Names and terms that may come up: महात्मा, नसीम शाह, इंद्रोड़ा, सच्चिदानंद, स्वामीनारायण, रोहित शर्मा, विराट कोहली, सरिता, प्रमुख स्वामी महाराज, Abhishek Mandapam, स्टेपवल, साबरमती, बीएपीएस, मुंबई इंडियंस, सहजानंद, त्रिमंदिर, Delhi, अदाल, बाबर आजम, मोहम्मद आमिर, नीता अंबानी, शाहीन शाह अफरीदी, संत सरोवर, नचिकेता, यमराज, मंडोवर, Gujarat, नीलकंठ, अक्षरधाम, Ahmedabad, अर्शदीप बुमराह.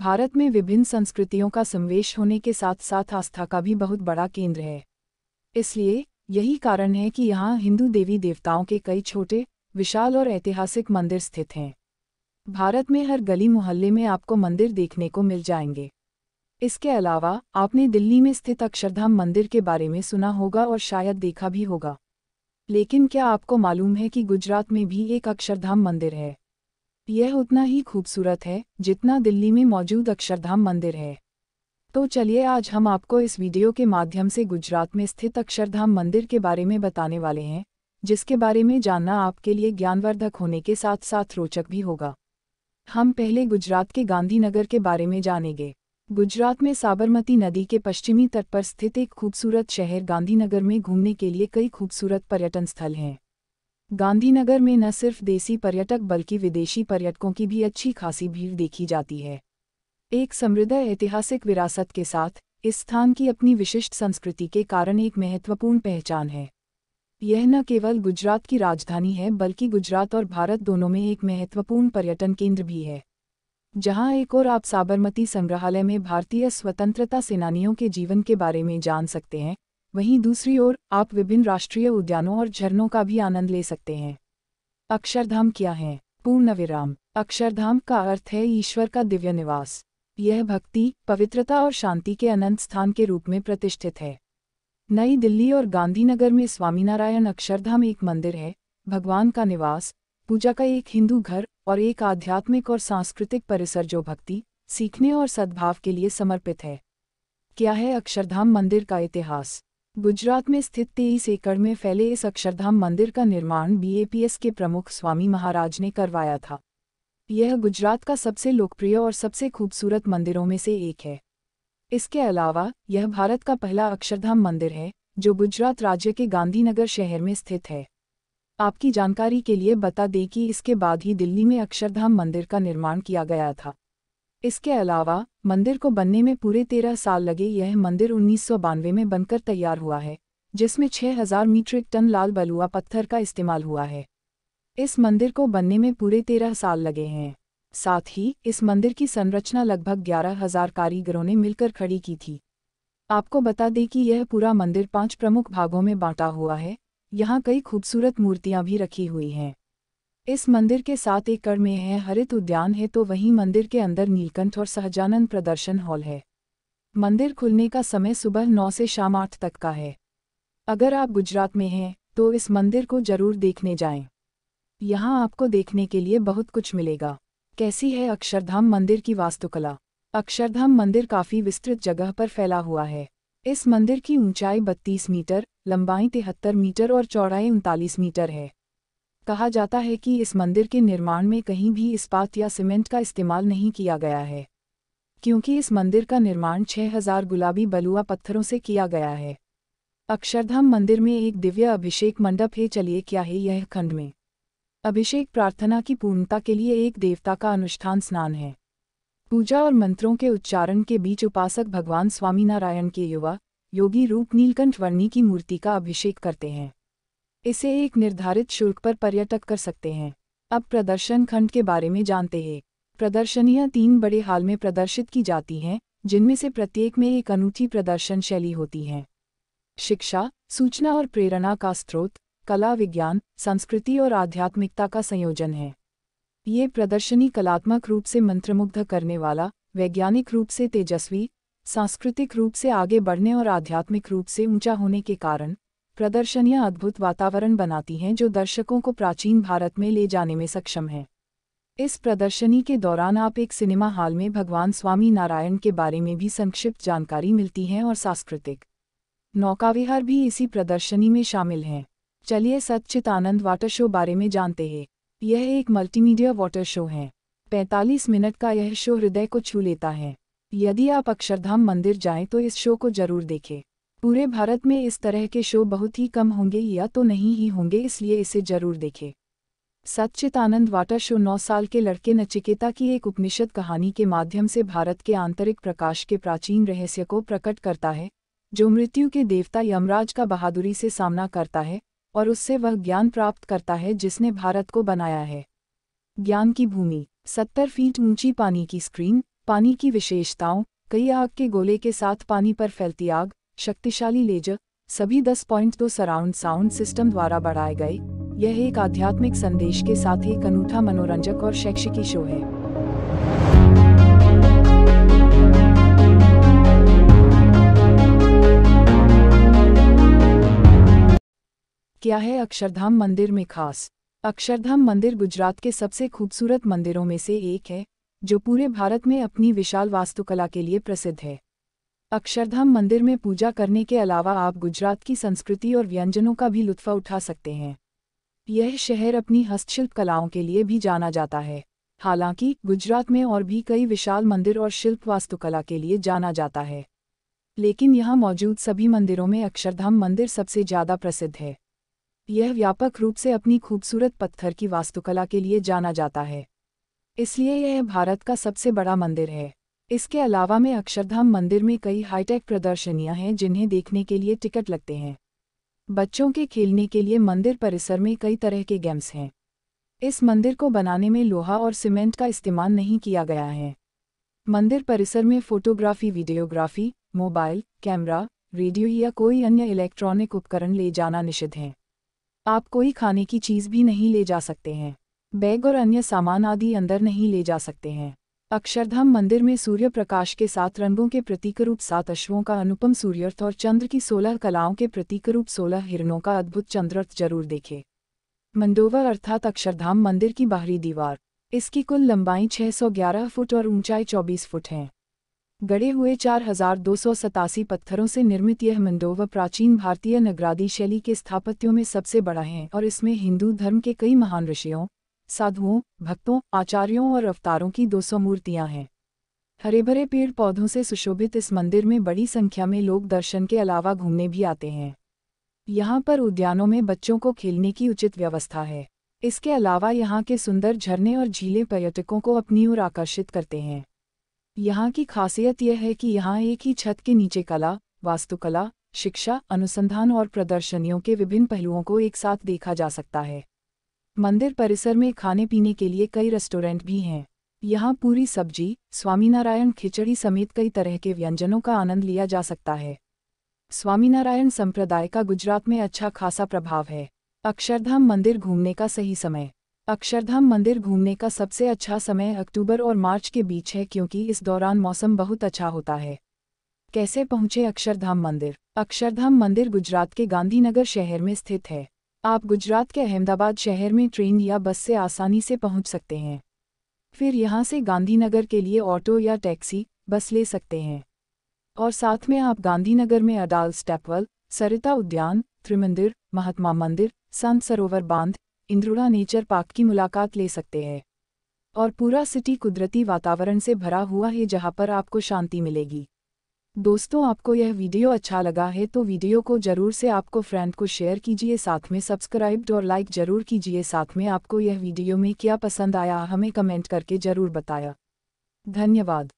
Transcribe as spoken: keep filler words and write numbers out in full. भारत में विभिन्न संस्कृतियों का समावेश होने के साथ साथ आस्था का भी बहुत बड़ा केंद्र है। इसलिए यही कारण है कि यहाँ हिंदू देवी देवताओं के कई छोटे, विशाल और ऐतिहासिक मंदिर स्थित हैं। भारत में हर गली मोहल्ले में आपको मंदिर देखने को मिल जाएंगे। इसके अलावा आपने दिल्ली में स्थित अक्षरधाम मंदिर के बारे में सुना होगा और शायद देखा भी होगा, लेकिन क्या आपको मालूम है कि गुजरात में भी एक अक्षरधाम मंदिर है? यह उतना ही खूबसूरत है जितना दिल्ली में मौजूद अक्षरधाम मंदिर है। तो चलिए आज हम आपको इस वीडियो के माध्यम से गुजरात में स्थित अक्षरधाम मंदिर के बारे में बताने वाले हैं, जिसके बारे में जानना आपके लिए ज्ञानवर्धक होने के साथ साथ रोचक भी होगा। हम पहले गुजरात के गांधीनगर के बारे में जानेंगे। गुजरात में साबरमती नदी के पश्चिमी तट पर स्थित एक खूबसूरत शहर गांधीनगर में घूमने के लिए कई खूबसूरत पर्यटन स्थल हैं। गांधीनगर में न सिर्फ देसी पर्यटक बल्कि विदेशी पर्यटकों की भी अच्छी खासी भीड़ देखी जाती है। एक समृद्ध ऐतिहासिक विरासत के साथ इस स्थान की अपनी विशिष्ट संस्कृति के कारण एक महत्वपूर्ण पहचान है। यह न केवल गुजरात की राजधानी है बल्कि गुजरात और भारत दोनों में एक महत्वपूर्ण पर्यटन केंद्र भी है, जहां एक और आप साबरमती संग्रहालय में भारतीय स्वतंत्रता सेनानियों के जीवन के बारे में जान सकते हैं, वहीं दूसरी ओर आप विभिन्न राष्ट्रीय उद्यानों और झरनों का भी आनंद ले सकते हैं। अक्षरधाम क्या है? पूर्ण विराम। अक्षरधाम का अर्थ है ईश्वर का दिव्य निवास। यह भक्ति, पवित्रता और शांति के अनंत स्थान के रूप में प्रतिष्ठित है। नई दिल्ली और गांधीनगर में स्वामीनारायण अक्षरधाम एक मंदिर है, भगवान का निवास, पूजा का एक हिंदू घर और एक आध्यात्मिक और सांस्कृतिक परिसर जो भक्ति, सीखने और सद्भाव के लिए समर्पित है। क्या है अक्षरधाम मंदिर का इतिहास? गुजरात में स्थित तेईस एकड़ में फैले इस अक्षरधाम मंदिर का निर्माण बीएपीएस के प्रमुख स्वामी महाराज ने करवाया था। यह गुजरात का सबसे लोकप्रिय और सबसे खूबसूरत मंदिरों में से एक है। इसके अलावा यह भारत का पहला अक्षरधाम मंदिर है जो गुजरात राज्य के गांधीनगर शहर में स्थित है। आपकी जानकारी के लिए बता दें कि इसके बाद ही दिल्ली में अक्षरधाम मंदिर का निर्माण किया गया था। इसके अलावा मंदिर को बनने में पूरे तेरह साल लगे। यह मंदिर उन्नीस सौ बानवे में बनकर तैयार हुआ है, जिसमें छः हजार मीट्रिक टन लाल बलुआ पत्थर का इस्तेमाल हुआ है। इस मंदिर को बनने में पूरे तेरह साल लगे हैं। साथ ही इस मंदिर की संरचना लगभग ग्यारह हजार कारीगरों ने मिलकर खड़ी की थी। आपको बता दें कि यह पूरा मंदिर पाँच प्रमुख भागों में बांटा हुआ है। यहाँ कई खूबसूरत मूर्तियाँ भी रखी हुई हैं। इस मंदिर के साथ एकड़ में है हरित उद्यान है, तो वहीं मंदिर के अंदर नीलकंठ और सहजानंद प्रदर्शन हॉल है। मंदिर खुलने का समय सुबह नौ से शाम आठ तक का है। अगर आप गुजरात में हैं तो इस मंदिर को जरूर देखने जाएं। यहाँ आपको देखने के लिए बहुत कुछ मिलेगा। कैसी है अक्षरधाम मंदिर की वास्तुकला? अक्षरधाम मंदिर काफ़ी विस्तृत जगह पर फैला हुआ है। इस मंदिर की ऊंचाई बत्तीस मीटर, लंबाई तिहत्तर मीटर और चौड़ाई उनतालीस मीटर है। कहा जाता है कि इस मंदिर के निर्माण में कहीं भी इस्पात या सीमेंट का इस्तेमाल नहीं किया गया है, क्योंकि इस मंदिर का निर्माण छः हज़ार गुलाबी बलुआ पत्थरों से किया गया है। अक्षरधाम मंदिर में एक दिव्य अभिषेक मंडप है। चलिए क्या है यह खंड में? अभिषेक प्रार्थना की पूर्णता के लिए एक देवता का अनुष्ठान स्नान है। पूजा और मंत्रों के उच्चारण के बीच उपासक भगवान स्वामीनारायण के युवा योगी रूप नीलकंठ वर्णी की मूर्ति का अभिषेक करते हैं। इसे एक निर्धारित शुल्क पर पर्यटक कर सकते हैं। अब प्रदर्शन खंड के बारे में जानते हैं। प्रदर्शनियां तीन बड़े हाल में प्रदर्शित की जाती हैं, जिनमें से प्रत्येक में एक अनूठी प्रदर्शन शैली होती है। शिक्षा, सूचना और प्रेरणा का स्रोत, कला, विज्ञान, संस्कृति और आध्यात्मिकता का संयोजन है। ये प्रदर्शनी कलात्मक रूप से मंत्रमुग्ध करने वाला, वैज्ञानिक रूप से तेजस्वी, सांस्कृतिक रूप से आगे बढ़ने और आध्यात्मिक रूप से ऊंचा होने के कारण प्रदर्शनियां अद्भुत वातावरण बनाती हैं जो दर्शकों को प्राचीन भारत में ले जाने में सक्षम हैं। इस प्रदर्शनी के दौरान आप एक सिनेमा हॉल में भगवान स्वामी नारायण के बारे में भी संक्षिप्त जानकारी मिलती है और सांस्कृतिक नौकाविहार भी इसी प्रदर्शनी में शामिल हैं। चलिए सच्चिदानंद वाटर शो बारे में जानते हैं। यह एक मल्टीमीडिया वाटर शो है। पैंतालीस मिनट का यह शो हृदय को छू लेता है। यदि आप अक्षरधाम मंदिर जाएं तो इस शो को जरूर देखें। पूरे भारत में इस तरह के शो बहुत ही कम होंगे या तो नहीं ही होंगे, इसलिए इसे जरूर देखें। सच्चिदानंद वाटर शो नौ साल के लड़के नचिकेता की एक उपनिषद कहानी के माध्यम से भारत के आंतरिक प्रकाश के प्राचीन रहस्य को प्रकट करता है, जो मृत्यु के देवता यमराज का बहादुरी से सामना करता है और उससे वह ज्ञान प्राप्त करता है जिसने भारत को बनाया है। ज्ञान की भूमि। सत्तर फीट ऊंची पानी की स्क्रीन, पानी की विशेषताओं, कई आग के गोले के साथ पानी पर फैलती आग, शक्तिशाली लेजर, सभी दस पॉइंट दो सराउंड साउंड सिस्टम द्वारा बढ़ाए गए। यह एक आध्यात्मिक संदेश के साथ एक अनूठा मनोरंजक और शैक्षिकी शो है। क्या है अक्षरधाम मंदिर में खास? अक्षरधाम मंदिर गुजरात के सबसे खूबसूरत मंदिरों में से एक है, जो पूरे भारत में अपनी विशाल वास्तुकला के लिए प्रसिद्ध है। अक्षरधाम मंदिर में पूजा करने के अलावा आप गुजरात की संस्कृति और व्यंजनों का भी लुत्फ़ उठा सकते हैं। यह शहर अपनी हस्तशिल्प कलाओं के लिए भी जाना जाता है। हालांकि गुजरात में और भी कई विशाल मंदिर और शिल्प वास्तुकला के लिए जाना जाता है, लेकिन यहाँ मौजूद सभी मंदिरों में अक्षरधाम मंदिर सबसे ज़्यादा प्रसिद्ध है। यह व्यापक रूप से अपनी खूबसूरत पत्थर की वास्तुकला के लिए जाना जाता है, इसलिए यह भारत का सबसे बड़ा मंदिर है। इसके अलावा में अक्षरधाम मंदिर में कई हाईटेक प्रदर्शनियां हैं, जिन्हें देखने के लिए टिकट लगते हैं। बच्चों के खेलने के लिए मंदिर परिसर में कई तरह के गेम्स हैं। इस मंदिर को बनाने में लोहा और सीमेंट का इस्तेमाल नहीं किया गया है। मंदिर परिसर में photography, videography, mobile camera, radio या कोई अन्य इलेक्ट्रॉनिक उपकरण ले जाना निषिद्ध है। आप कोई खाने की चीज़ भी नहीं ले जा सकते हैं। बैग और अन्य सामान आदि अंदर नहीं ले जा सकते हैं। अक्षरधाम मंदिर में सूर्य प्रकाश के साथ रंगों के प्रतीकरूप सात अश्वों का अनुपम सूर्यार्थ और चंद्र की सोलह कलाओं के प्रतीकरूप सोलह हिरणों का अद्भुत चंद्रार्थ जरूर देखें। मंडोवर अर्थात अक्षरधाम मंदिर की बाहरी दीवार, इसकी कुल लंबाई छः सौ ग्यारह फुट और ऊंचाई चौबीस फुट है। गड़े हुए चार हजार दो सौ सतासी पत्थरों से निर्मित यह मंडोवर प्राचीन भारतीय नगरादी शैली के स्थापत्यों में सबसे बड़ा है और इसमें हिंदू धर्म के कई महान ऋषियों, साधुओं, भक्तों, आचार्यों और अवतारों की दो सौ मूर्तियां हैं। हरे भरे पेड़ पौधों से सुशोभित इस मंदिर में बड़ी संख्या में लोग दर्शन के अलावा घूमने भी आते हैं। यहाँ पर उद्यानों में बच्चों को खेलने की उचित व्यवस्था है। इसके अलावा यहाँ के सुंदर झरने और झीलें पर्यटकों को अपनी ओर आकर्षित करते हैं। यहाँ की खासियत यह है कि यहाँ एक ही छत के नीचे कला, वास्तुकला, शिक्षा, अनुसंधान और प्रदर्शनियों के विभिन्न पहलुओं को एक साथ देखा जा सकता है। मंदिर परिसर में खाने पीने के लिए कई रेस्टोरेंट भी हैं। यहाँ पूरी सब्जी, स्वामीनारायण खिचड़ी समेत कई तरह के व्यंजनों का आनंद लिया जा सकता है। स्वामीनारायण संप्रदाय का गुजरात में अच्छा खासा प्रभाव है। अक्षरधाम मंदिर घूमने का सही समय। अक्षरधाम मंदिर घूमने का सबसे अच्छा समय अक्टूबर और मार्च के बीच है, क्योंकि इस दौरान मौसम बहुत अच्छा होता है। कैसे पहुँचे अक्षरधाम मंदिर? अक्षरधाम मंदिर गुजरात के गांधीनगर शहर में स्थित है। आप गुजरात के अहमदाबाद शहर में ट्रेन या बस से आसानी से पहुंच सकते हैं। फिर यहां से गांधीनगर के लिए ऑटो या टैक्सी, बस ले सकते हैं। और साथ में आप गांधीनगर में अदाल, स्टेपवल, सरिता उद्यान, त्रिमंदिर, महात्मा मंदिर, संत सरोवर बांध, इंद्रोड़ा नेचर पार्क की मुलाकात ले सकते हैं। और पूरा सिटी कुदरती वातावरण से भरा हुआ है, जहाँ पर आपको शांति मिलेगी। दोस्तों, आपको यह वीडियो अच्छा लगा है तो वीडियो को जरूर से आपको फ्रेंड को शेयर कीजिए, साथ में सब्सक्राइब और लाइक जरूर कीजिए। साथ में आपको यह वीडियो में क्या पसंद आया हमें कमेंट करके जरूर बताया। धन्यवाद।